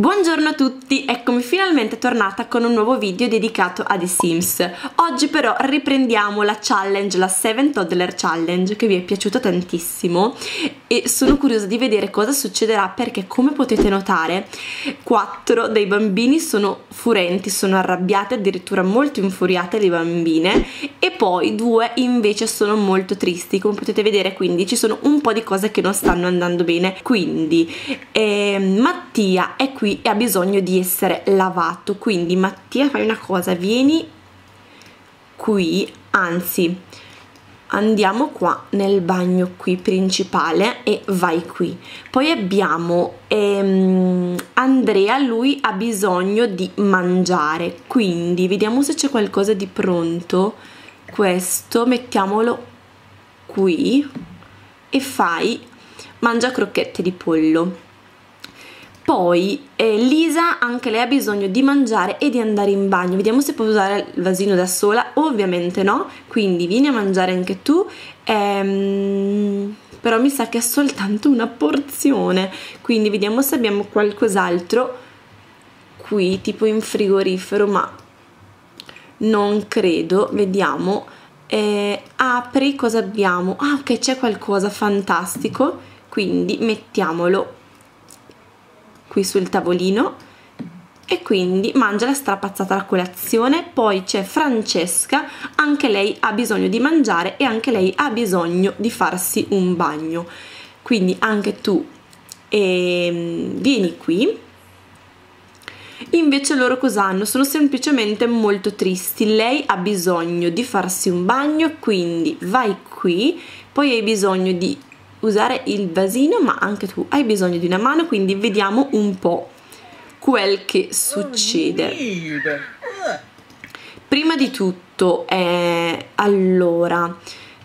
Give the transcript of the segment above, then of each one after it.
Buongiorno a tutti, eccomi finalmente tornata con un nuovo video dedicato a The Sims. Oggi però riprendiamo la challenge, la 7 toddler challenge, che vi è piaciuta tantissimo e sono curiosa di vedere cosa succederà, perché come potete notare 4 dei bambini sono furenti, sono arrabbiate, addirittura molto infuriate le bambine, e poi 2 invece sono molto tristi, come potete vedere. Quindi ci sono un po' di cose che non stanno andando bene. Quindi Mattia è qui e ha bisogno di essere lavato, quindi Mattia, fai una cosa, vieni qui, anzi andiamo qua nel bagno qui principale e vai qui. Poi abbiamo Andrea, lui ha bisogno di mangiare, quindi vediamo se c'è qualcosa di pronto. Questo mettiamolo qui e fai mangia crocchette di pollo. Poi Lisa, anche lei ha bisogno di mangiare e di andare in bagno. Vediamo se può usare il vasino da sola, ovviamente no, quindi vieni a mangiare anche tu, però mi sa che è soltanto una porzione, quindi vediamo se abbiamo qualcos'altro qui, tipo in frigorifero, ma non credo. Vediamo, apri, cosa abbiamo? Ah ok, c'è qualcosa, fantastico, quindi mettiamolo qui sul tavolino e quindi mangia la strapazzata a colazione. Poi c'è Francesca, anche lei ha bisogno di mangiare e anche lei ha bisogno di farsi un bagno, quindi anche tu vieni qui. Invece loro cosa hanno? Sono semplicemente molto tristi. Lei ha bisogno di farsi un bagno, quindi vai qui. Poi hai bisogno di usare il vasino, ma anche tu hai bisogno di una mano, quindi vediamo un po' quel che succede. Prima di tutto, allora,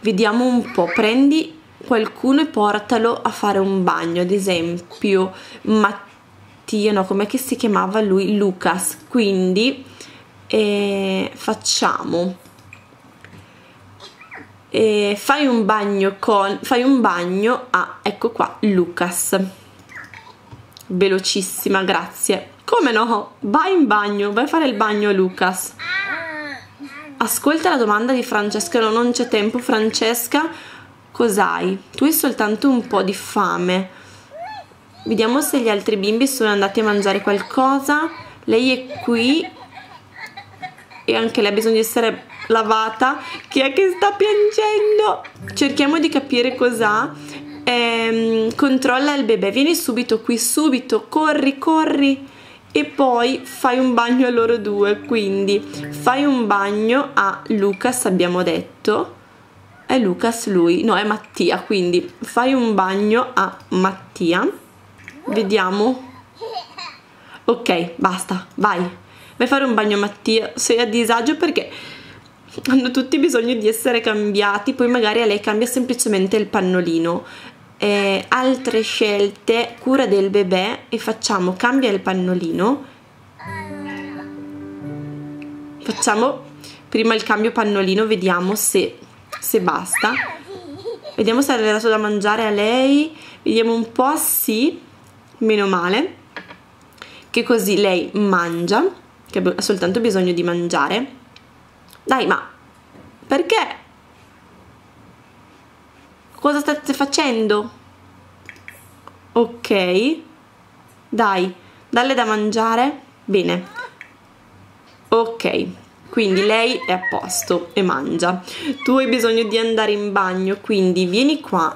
vediamo un po', prendi qualcuno e portalo a fare un bagno, ad esempio Mattia, no, com'è che si chiamava lui? Lucas. Quindi facciamo... fai un bagno con... fai un bagno a... ecco qua, Lucas. Velocissima, grazie. Come no? Vai in bagno, vai a fare il bagno a Lucas. Ascolta la domanda di Francesca, no, non c'è tempo. Francesca, cos'hai? Tu hai soltanto un po' di fame. Vediamo se gli altri bimbi sono andati a mangiare qualcosa. Lei è qui e anche lei ha bisogno di essere lavata. Chi è che sta piangendo? Cerchiamo di capire cos'ha. Controlla il bebè, vieni subito qui, subito, corri, corri, e poi fai un bagno a loro due. Quindi fai un bagno a Lucas, abbiamo detto, è Lucas lui, no, è Mattia, quindi fai un bagno a Mattia. Vediamo, ok, basta, vai a fare un bagno a Mattia. Sei a disagio perché hanno tutti bisogno di essere cambiati, poi magari a lei cambia semplicemente il pannolino. Altre scelte, cura del bebè, e facciamo cambia il pannolino, facciamo prima il cambio pannolino, vediamo se basta, vediamo se ha dato da mangiare a lei, vediamo un po', sì, meno male, che così lei mangia, che ha soltanto bisogno di mangiare. Dai, ma perché? Cosa state facendo? Ok, dai, dalle da mangiare, bene. Ok, quindi lei è a posto e mangia. Tu hai bisogno di andare in bagno, quindi vieni qua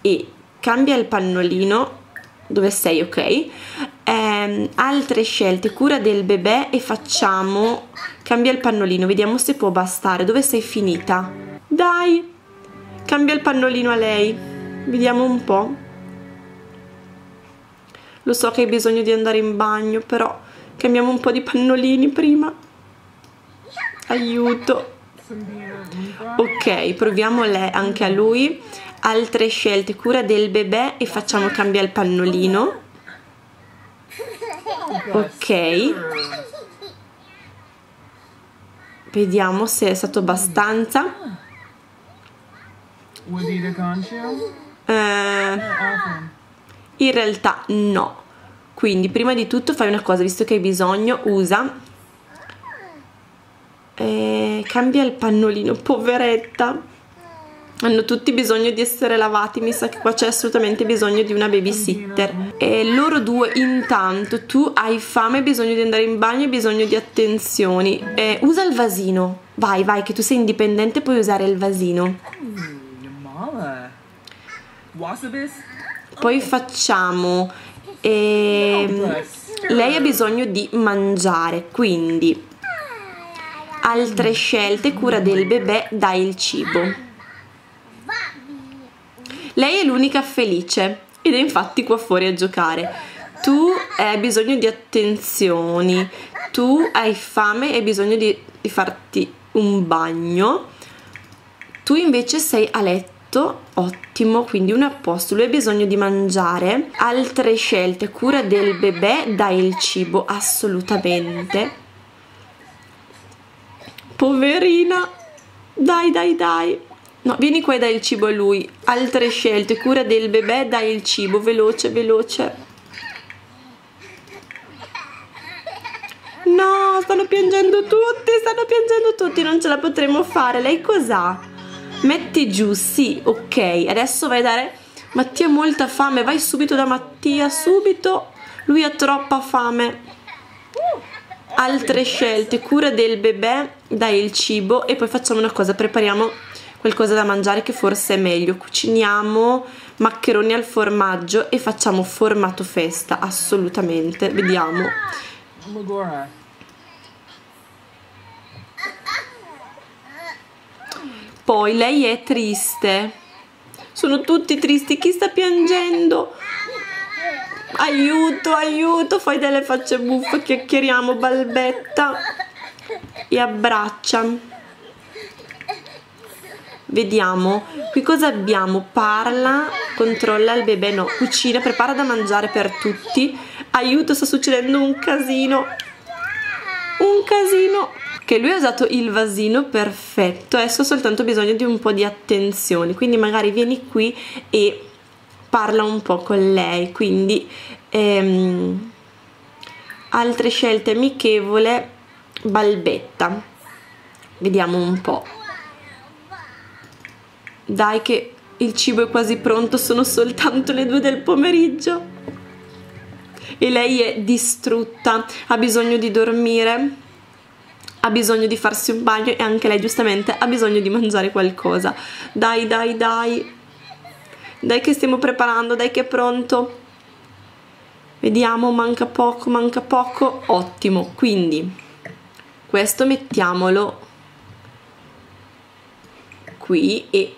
e cambia il pannolino. Dove sei? Ok. Altre scelte, cura del bebè, e facciamo cambia il pannolino, vediamo se può bastare. Dove sei finita? Dai, cambia il pannolino a lei, vediamo un po'. Lo so che hai bisogno di andare in bagno, però cambiamo un po' di pannolini prima, aiuto. Ok, proviamo lei, anche a lui. Altre scelte, cura del bebè, e facciamo cambia il pannolino. Ok, vediamo se è stato abbastanza. In realtà no, Quindi prima di tutto fai una cosa, visto che hai bisogno, usa, cambia il pannolino, poveretta, hanno tutti bisogno di essere lavati, mi sa che qua c'è assolutamente bisogno di una babysitter. E loro due, intanto tu hai fame, hai bisogno di andare in bagno, hai bisogno di attenzioni. Usa il vasino, vai vai che tu sei indipendente, puoi usare il vasino. Poi facciamo, lei ha bisogno di mangiare, quindi altre scelte, cura del bebè, dai il cibo. Lei è l'unica felice ed è infatti qua fuori a giocare. Tu hai bisogno di attenzioni, tu hai fame e hai bisogno di farti un bagno. Tu invece sei a letto, ottimo, quindi uno a posto. Lui ha bisogno di mangiare, altre scelte, cura del bebè, dai il cibo, assolutamente. Poverina, dai dai dai. No, vieni qua e dai il cibo a lui. Altre scelte, cura del bebè, dai il cibo. Veloce, veloce. No, stanno piangendo tutti, stanno piangendo tutti. Non ce la potremo fare. Lei cos'ha? Metti giù, sì, ok. Adesso vai a dare... Mattia ha molta fame, vai subito da Mattia, subito. Lui ha troppa fame. Altre scelte, cura del bebè, dai il cibo. E poi facciamo una cosa, prepariamo... qualcosa da mangiare che forse è meglio, cuciniamo maccheroni al formaggio e facciamo formato festa, assolutamente, vediamo. Poi lei è triste, sono tutti tristi, chi sta piangendo? Aiuto, aiuto, fai delle facce buffe, chiacchieriamo, balbetta e abbraccia. Vediamo, qui cosa abbiamo? Parla, controlla il bebè, no, cucina, prepara da mangiare per tutti. Aiuto, sta succedendo un casino. Un casino. Che lui ha usato il vasino, perfetto. Adesso ho soltanto bisogno di un po' di attenzione, quindi magari vieni qui e parla un po' con lei. Quindi, altre scelte amichevole, balbetta. Vediamo un po'. Dai che il cibo è quasi pronto, sono soltanto le 14:00 del pomeriggio e lei è distrutta, ha bisogno di dormire, ha bisogno di farsi un bagno e anche lei giustamente ha bisogno di mangiare qualcosa. Dai dai dai, dai che stiamo preparando, dai che è pronto. Vediamo, manca poco, manca poco, ottimo. Quindi questo mettiamolo qui e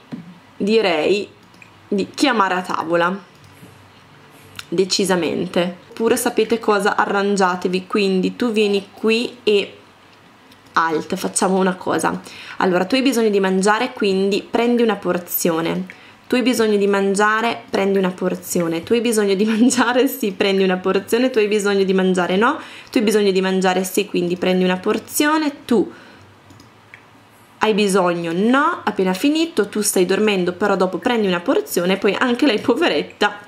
direi di chiamare a tavola, decisamente. Oppure sapete cosa, arrangiatevi, quindi tu vieni qui e alt, facciamo una cosa. Allora, tu hai bisogno di mangiare, quindi prendi una porzione. Tu hai bisogno di mangiare, prendi una porzione. Tu hai bisogno di mangiare, sì, prendi una porzione. Tu hai bisogno di mangiare, no? Tu hai bisogno di mangiare, sì, quindi prendi una porzione. Tu hai bisogno, no, appena finito, tu stai dormendo, però dopo prendi una porzione, poi anche lei poveretta,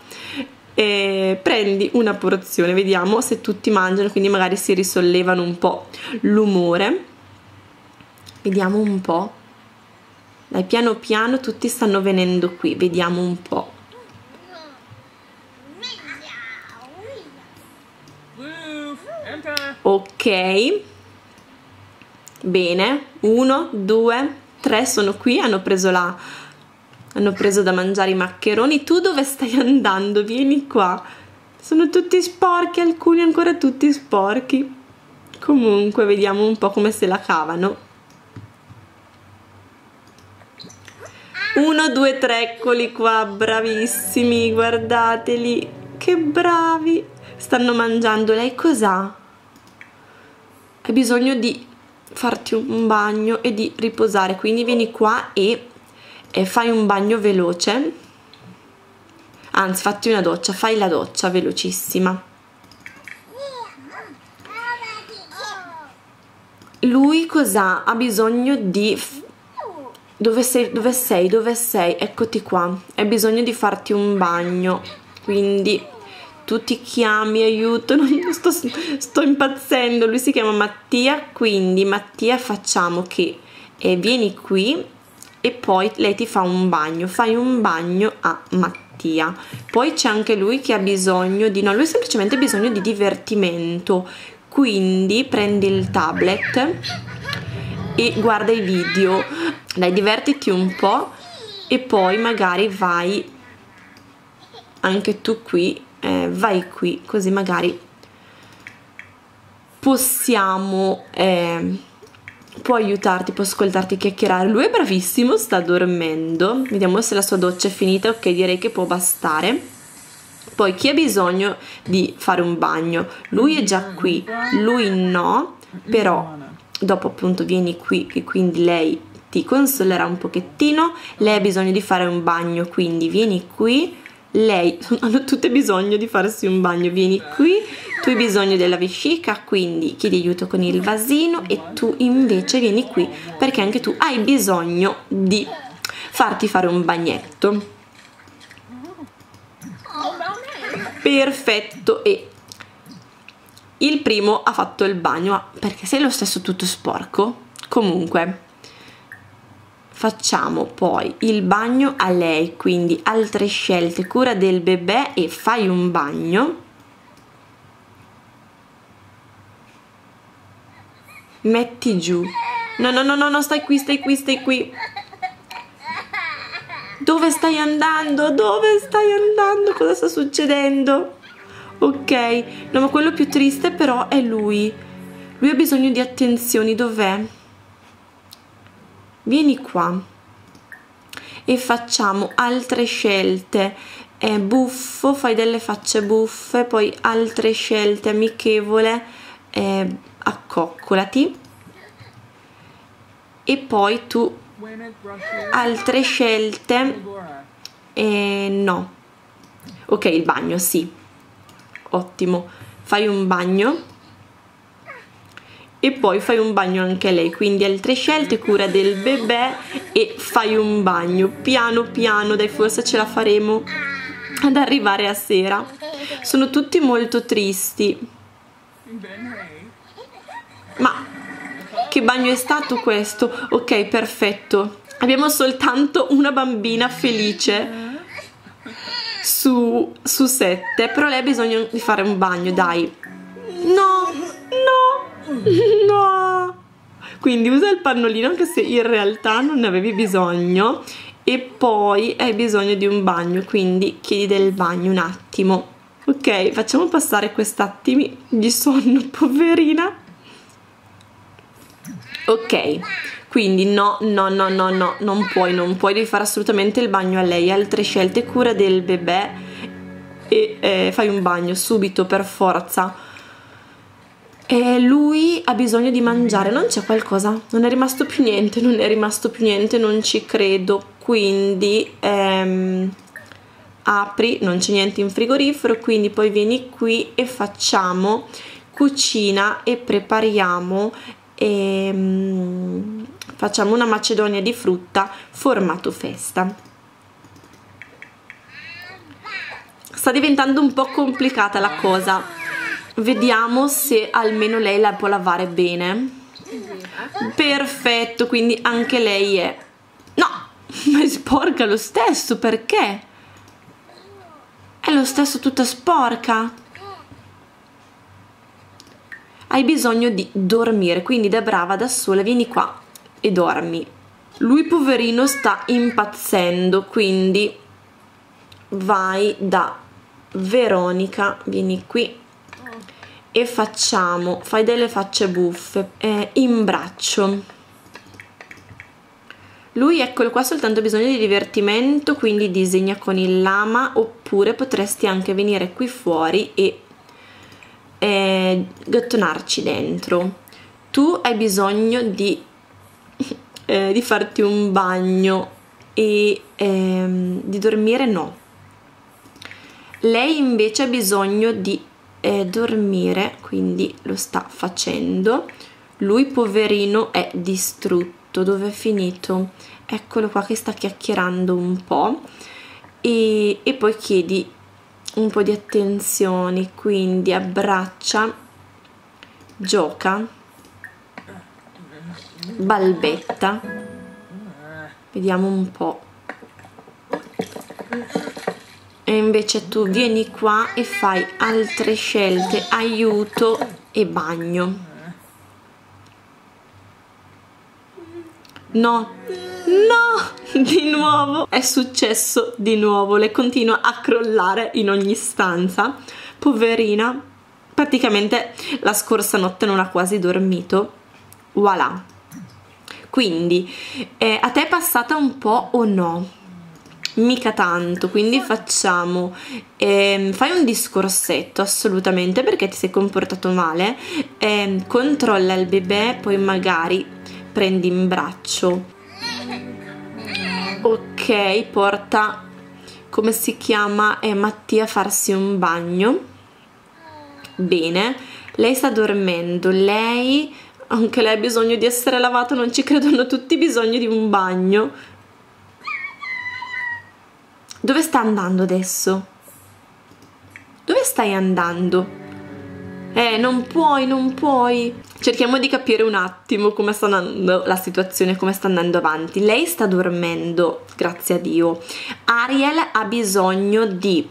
prendi una porzione, vediamo se tutti mangiano, quindi magari si risollevano un po' l'umore, vediamo un po', dai piano piano tutti stanno venendo qui, vediamo un po'. Ok. Bene, 1, 2, 3 sono qui, hanno preso da mangiare i maccheroni. Tu dove stai andando? Vieni qua. Sono tutti sporchi, alcuni ancora tutti sporchi. Comunque vediamo un po' come se la cavano. 1, 2, 3, eccoli qua, bravissimi, guardateli, che bravi. Stanno mangiando, lei cos'ha? Ha bisogno di... farti un bagno e di riposare, quindi vieni qua e fai un bagno veloce, anzi fatti una doccia, fai la doccia velocissima. Lui cos'ha? Ha bisogno di... dove sei? Dove sei? Dove sei? Eccoti qua, hai bisogno di farti un bagno, quindi tu ti chiami, aiuto, non sto impazzendo. Lui si chiama Mattia, quindi Mattia facciamo che vieni qui e poi lei ti fa un bagno, fai un bagno a Mattia. Poi c'è anche lui che ha bisogno di, no, lui ha semplicemente bisogno di divertimento, quindi prendi il tablet e guarda i video, dai, divertiti un po' e poi magari vai anche tu qui, vai qui, così magari possiamo, può aiutarti, può ascoltarti chiacchierare. Lui è bravissimo, sta dormendo, vediamo se la sua doccia è finita. Ok, direi che può bastare. Poi chi ha bisogno di fare un bagno? Lui è già qui, lui no, però dopo appunto vieni qui e quindi lei ti consolerà un pochettino. Lei ha bisogno di fare un bagno, quindi vieni qui. Lei, hanno tutte bisogno di farsi un bagno, vieni qui. Tu hai bisogno della vescica, quindi chiedi aiuto con il vasino, e tu invece vieni qui perché anche tu hai bisogno di farti fare un bagnetto. Perfetto, e il primo ha fatto il bagno, ma perché sei lo stesso tutto sporco? Comunque facciamo poi il bagno a lei, quindi altre scelte, cura del bebè e fai un bagno. Metti giù. No, no, no, no, no, stai qui, stai qui, stai qui. Dove stai andando? Dove stai andando? Cosa sta succedendo? Ok, no, ma quello più triste però è lui. Lui ha bisogno di attenzioni, dov'è? Vieni qua e facciamo altre scelte. È buffo, fai delle facce buffe, poi altre scelte, amichevole, accoccolati, e poi tu altre scelte, no, ok, il bagno, sì, ottimo, fai un bagno. E poi fai un bagno anche lei, quindi altre scelte, cura del bebè e fai un bagno. Piano piano, dai, forse ce la faremo ad arrivare a sera. Sono tutti molto tristi. Ma che bagno è stato questo? Ok, perfetto. Abbiamo soltanto una bambina felice su 7, però lei ha bisogno di fare un bagno, dai. No, no. No, quindi usa il pannolino anche se in realtà non ne avevi bisogno, e poi hai bisogno di un bagno, quindi chiedi del bagno un attimo. Ok, facciamo passare quest'attimi di sonno, poverina. Ok, quindi no, no, no, no, no, non puoi, devi fare assolutamente il bagno a lei. Altre scelte, cura del bebè e fai un bagno subito, per forza. E lui ha bisogno di mangiare, non c'è qualcosa, non è rimasto più niente, non è rimasto più niente, non ci credo. Quindi apri, non c'è niente in frigorifero, quindi poi vieni qui e facciamo cucina e prepariamo, facciamo una macedonia di frutta formato festa. Sta diventando un po' complicata la cosa. Vediamo se almeno lei la può lavare bene. Perfetto, quindi anche lei è... No, ma è sporca lo stesso, perché? È lo stesso tutta sporca. Hai bisogno di dormire, quindi da brava, da sola, vieni qua e dormi. Lui poverino sta impazzendo, quindi vai da Veronica, vieni qui. E facciamo, fai delle facce buffe, in braccio. Lui, eccolo qua, soltanto bisogno di divertimento, quindi disegna con il lama, oppure potresti anche venire qui fuori e gattonarci dentro. Tu hai bisogno di farti un bagno e di dormire, no. Lei invece ha bisogno di dormire, quindi lo sta facendo. Lui poverino è distrutto. Dove è finito? Eccolo qua che sta chiacchierando un po', e poi chiedi un po' di attenzione, quindi abbraccia, gioca, balbetta, vediamo un po'. E invece tu vieni qua e fai altre scelte, aiuto e bagno. No, no, di nuovo, è successo di nuovo, le continua a crollare in ogni stanza, poverina, praticamente la scorsa notte non ha quasi dormito, voilà. Quindi a te è passata un po' o no? Mica tanto, quindi facciamo fai un discorsetto assolutamente perché ti sei comportato male, controlla il bebè, poi magari prendi in braccio, ok, porta, come si chiama, Mattia a farsi un bagno, bene, lei sta dormendo, lei anche lei ha bisogno di essere lavata, non ci credono tutti, bisogno di un bagno. Dove sta andando adesso? Dove stai andando? Non puoi. Cerchiamo di capire un attimo come sta andando la situazione, come sta andando avanti. Lei sta dormendo, grazie a Dio. Ariel ha bisogno di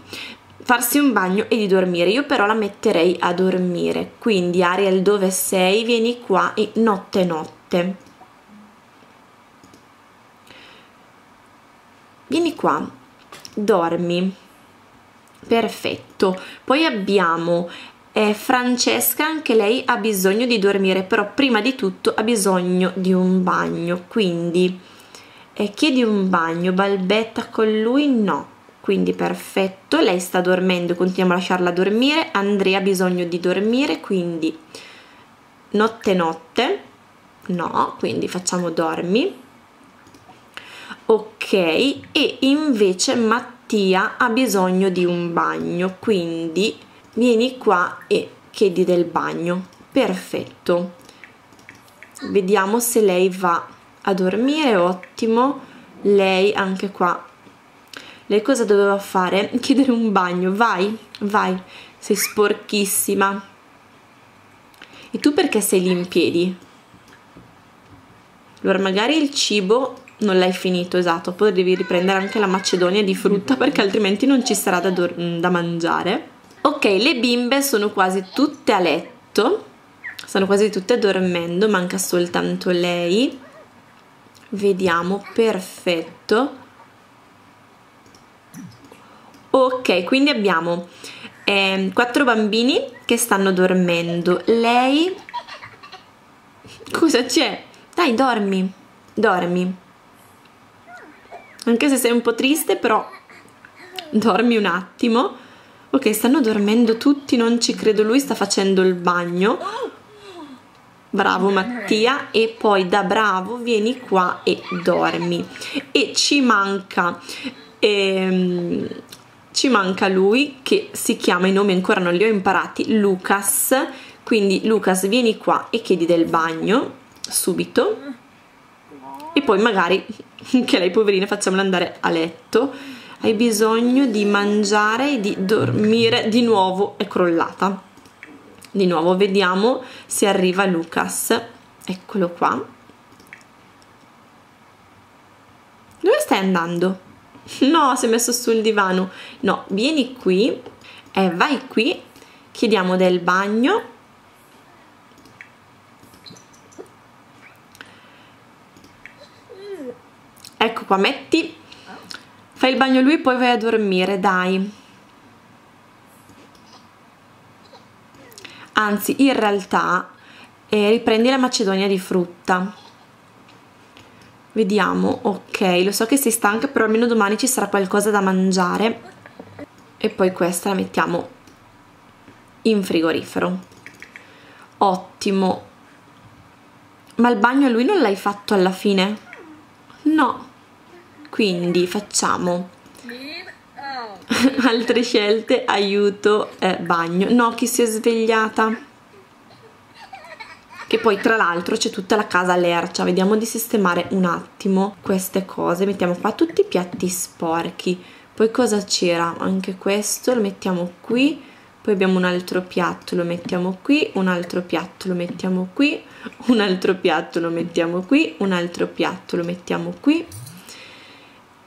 farsi un bagno e di dormire. Io però la metterei a dormire. Quindi Ariel, dove sei? Vieni qua e notte notte. Vieni qua. Dormi, perfetto. Poi abbiamo Francesca, anche lei ha bisogno di dormire, però prima di tutto ha bisogno di un bagno, quindi chiedi un bagno, balbetta con lui, no, quindi perfetto, lei sta dormendo, continuiamo a lasciarla dormire. Andrea ha bisogno di dormire, quindi notte notte, no, quindi facciamo dormi. Ok, e invece Mattia ha bisogno di un bagno, quindi vieni qua e chiedi del bagno, perfetto. Vediamo se lei va a dormire, ottimo, lei anche qua. Lei cosa doveva fare? Chiedere un bagno, vai, vai, sei sporchissima. E tu perché sei lì in piedi? Allora magari il cibo non l'hai finito, esatto, poi devi riprendere anche la macedonia di frutta perché altrimenti non ci sarà da mangiare. Ok, le bimbe sono quasi tutte a letto, stanno quasi tutte dormendo, manca soltanto lei, vediamo, perfetto. Ok, quindi abbiamo 4 bambini che stanno dormendo, lei cosa c'è? Dai, dormi, dormi. Anche se sei un po' triste, però dormi un attimo. Ok, stanno dormendo tutti, non ci credo, lui sta facendo il bagno. Bravo Mattia, e poi da bravo vieni qua e dormi. E ci manca lui, che si chiama, i nomi ancora non li ho imparati, Lucas. Quindi Lucas, vieni qua e chiedi del bagno, subito. E poi magari anche lei poverina facciamola andare a letto, hai bisogno di mangiare e di dormire, di nuovo è crollata, di nuovo vediamo se arriva Lucas, eccolo qua, dove stai andando? No, si è messo sul divano, no, vieni qui, vai qui, chiediamo del bagno. Ecco qua, metti, fai il bagno lui, poi vai a dormire, dai. Anzi, in realtà, riprendi la macedonia di frutta. Vediamo, ok, lo so che sei stanca, però almeno domani ci sarà qualcosa da mangiare. E poi questa la mettiamo in frigorifero. Ottimo. Ma il bagno lui non l'hai fatto alla fine? No. Quindi facciamo altre scelte, aiuto, bagno. No, chi si è svegliata? Che poi tra l'altro c'è tutta la casa lercia, vediamo di sistemare un attimo queste cose. Mettiamo qua tutti i piatti sporchi, Poi cosa c'era? Anche questo lo mettiamo qui, poi abbiamo un altro piatto, lo mettiamo qui, un altro piatto, lo mettiamo qui, un altro piatto, lo mettiamo qui, un altro piatto, lo mettiamo qui.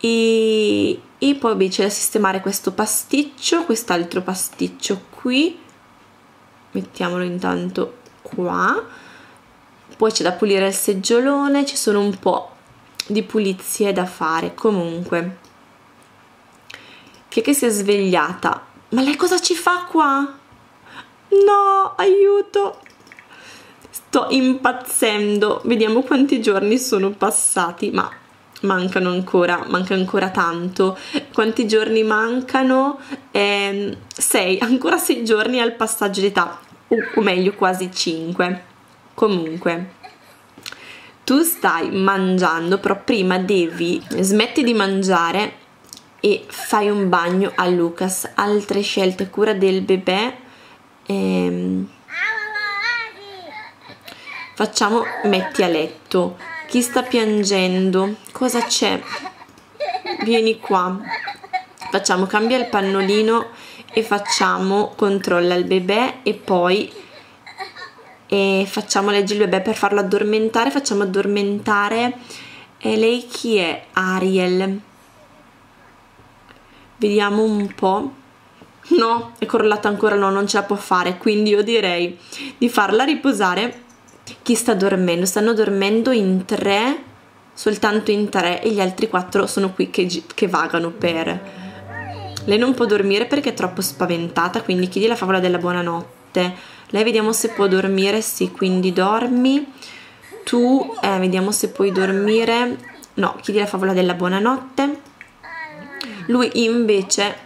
E poi c'è da sistemare questo pasticcio, quest'altro pasticcio qui, mettiamolo intanto qua, poi c'è da pulire il seggiolone, ci sono un po' di pulizie da fare. Comunque, che si è svegliata, ma lei cosa ci fa qua? No, aiuto, sto impazzendo, vediamo quanti giorni sono passati, ma mancano ancora, manca ancora tanto. Quanti giorni mancano? 6, ancora 6 giorni al passaggio d'età, o meglio quasi 5. Comunque, tu stai mangiando, però prima devi smetti di mangiare e fai un bagno a Lucas. Altre scelte: cura del bebè, facciamo metti a letto. Chi sta piangendo? Cosa c'è? Vieni qua. Facciamo cambia il pannolino e facciamo controlla il bebè e poi facciamo leggere il bebè per farlo addormentare. Facciamo addormentare. E lei chi è? Ariel. Vediamo un po'. No, è crollata ancora, no, non ce la può fare, quindi io direi di farla riposare. Chi sta dormendo? Stanno dormendo in 3, soltanto in 3, e gli altri 4 sono qui che vagano per... Lei non può dormire perché è troppo spaventata, quindi chiedi la favola della buonanotte. Lei vediamo se può dormire, sì, quindi dormi. Tu vediamo se puoi dormire, no, chiedi la favola della buonanotte. Lui invece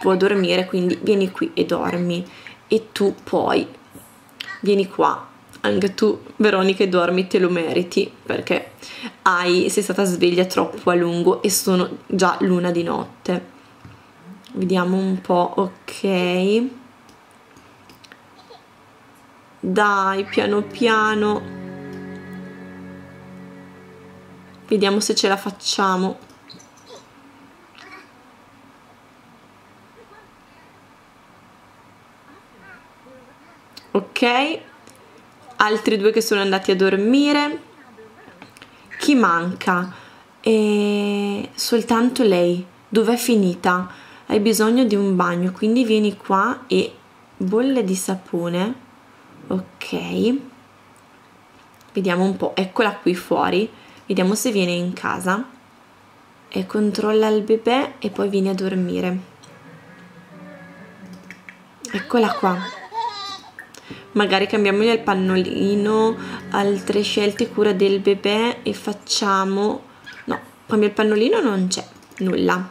può dormire, quindi vieni qui e dormi. E tu poi vieni qua. Anche tu, Veronica, dormi, te lo meriti, perché sei stata sveglia troppo a lungo e sono già l'una di notte. Vediamo un po', ok. Dai, piano piano. Vediamo se ce la facciamo. Ok. Altri 2 che sono andati a dormire. Chi manca? Soltanto lei. Dov'è finita? Hai bisogno di un bagno, quindi vieni qua e bolle di sapone. Ok. Vediamo un po'. Eccola qui fuori. Vediamo se viene in casa. E controlla il bebè e poi vieni a dormire. Eccola qua. Magari cambiamogli il pannolino. Altre scelte, cura del bebè e facciamo... No, cambia il pannolino, non c'è nulla.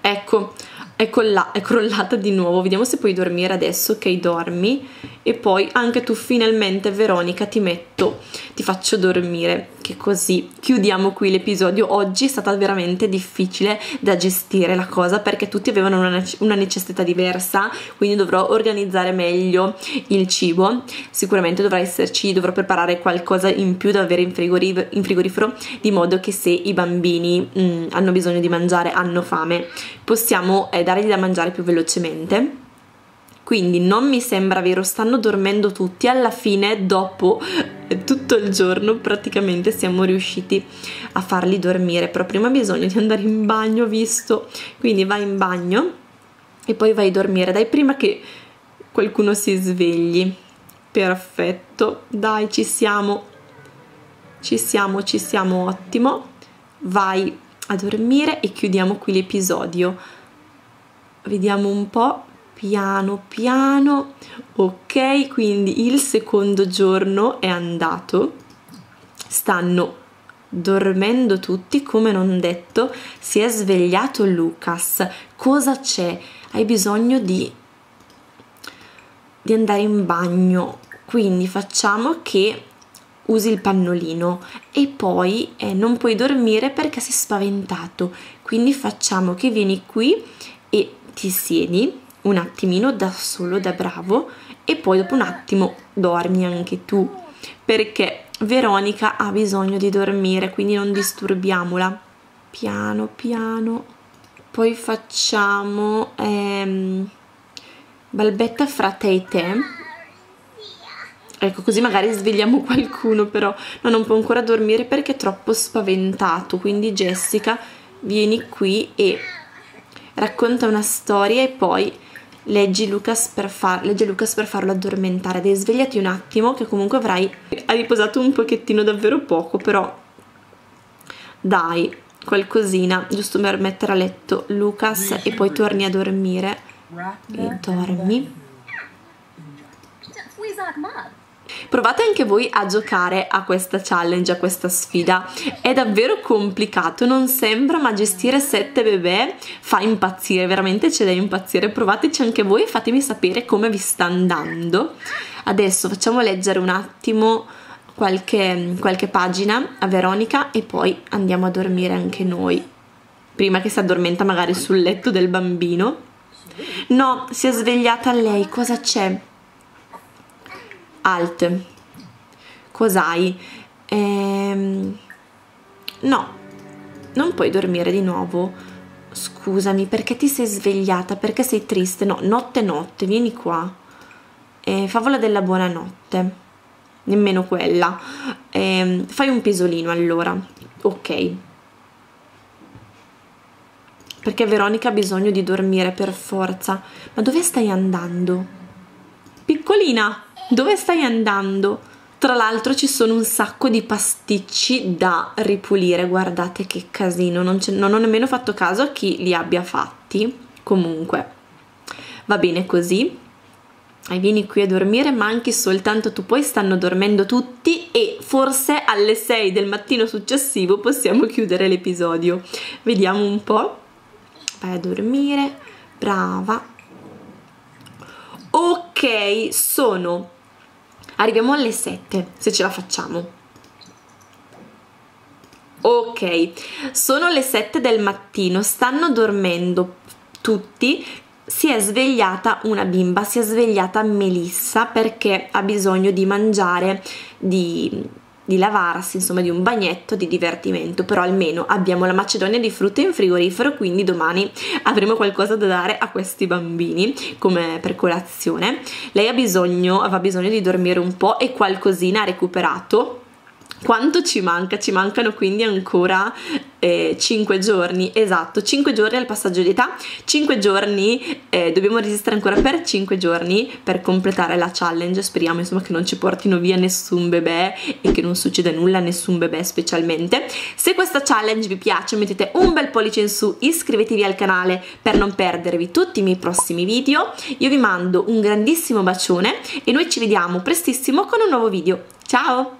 Ecco, è crollata di nuovo. Vediamo se puoi dormire adesso, ok, dormi. E poi anche tu finalmente, Veronica, ti faccio dormire, che così chiudiamo qui l'episodio. Oggi è stata veramente difficile da gestire la cosa, perché tutti avevano una necessità diversa, quindi dovrò organizzare meglio il cibo. Sicuramente dovrò preparare qualcosa in più da avere in frigorifero, di modo che se i bambini hanno bisogno di mangiare, hanno fame, possiamo dargli da mangiare più velocemente. Quindi non mi sembra vero, stanno dormendo tutti. Alla fine, dopo tutto il giorno, praticamente siamo riusciti a farli dormire, però prima bisogna di andare in bagno, visto? Quindi vai in bagno e poi vai a dormire, dai, prima che qualcuno si svegli. Perfetto, dai, ci siamo, ottimo. Vai a dormire e chiudiamo qui l'episodio. Vediamo un po'. Piano piano, ok, quindi il secondo giorno è andato, stanno dormendo tutti, come non detto. Si è svegliato Lucas. Cosa c'è? Hai bisogno di andare in bagno, quindi facciamo che usi il pannolino e poi non puoi dormire perché sei spaventato, quindi facciamo che vieni qui e ti siedi un attimino da solo, da bravo, e poi dopo un attimo dormi anche tu, perché Veronica ha bisogno di dormire, quindi non disturbiamola. Piano piano. Poi facciamo balbetta fra te e te. Ecco, così magari svegliamo qualcuno, però no, non può ancora dormire perché è troppo spaventato. Quindi Jessica, vieni qui e racconta una storia e poi leggi Lucas per farlo addormentare. Devi svegliati un attimo, che comunque avrai riposato un pochettino, davvero poco, però dai, qualcosina, giusto per mettere a letto Lucas e poi torni a dormire. E dormi. Provate anche voi a giocare a questa challenge, a questa sfida. È davvero complicato, non sembra, ma gestire 7 bebè fa impazzire, veramente c'è da impazzire. Provateci anche voi e fatemi sapere come vi sta andando. Adesso facciamo leggere un attimo qualche pagina a Veronica e poi andiamo a dormire anche noi, prima che si addormenta magari sul letto del bambino. No, si è svegliata lei, cosa c'è? Alt, cos'hai? No, non puoi dormire di nuovo. Scusami, perché ti sei svegliata? Perché sei triste? No, notte notte, vieni qua. Favola della buonanotte. Nemmeno quella. Fai un pisolino allora. Ok. Perché Veronica ha bisogno di dormire per forza. Ma dove stai andando? Piccolina! Dove stai andando? Tra l'altro ci sono un sacco di pasticci da ripulire, guardate che casino, non ho nemmeno fatto caso a chi li abbia fatti, comunque va bene così. E vieni qui a dormire, manchi soltanto tu, poi stanno dormendo tutti e forse alle 6 del mattino successivo possiamo chiudere l'episodio. Vediamo un po', vai a dormire, brava. Ok, sono... Arriviamo alle 7, se ce la facciamo. Ok, sono le 7 del mattino, stanno dormendo tutti, si è svegliata una bimba, si è svegliata Melissa perché ha bisogno di mangiare, di lavarsi, insomma di un bagnetto di divertimento, però almeno abbiamo la macedonia di frutta in frigorifero, quindi domani avremo qualcosa da dare a questi bambini come per colazione. Lei aveva bisogno di dormire un po' e qualcosina ha recuperato. Quanto ci manca? Ci mancano quindi ancora 5 giorni, esatto, 5 giorni al passaggio di età, 5 giorni, dobbiamo resistere ancora per 5 giorni per completare la challenge. Speriamo insomma che non ci portino via nessun bebè e che non succeda nulla a nessun bebè specialmente. Se questa challenge vi piace mettete un bel pollice in su, iscrivetevi al canale per non perdervi tutti i miei prossimi video, io vi mando un grandissimo bacione e noi ci vediamo prestissimo con un nuovo video, ciao!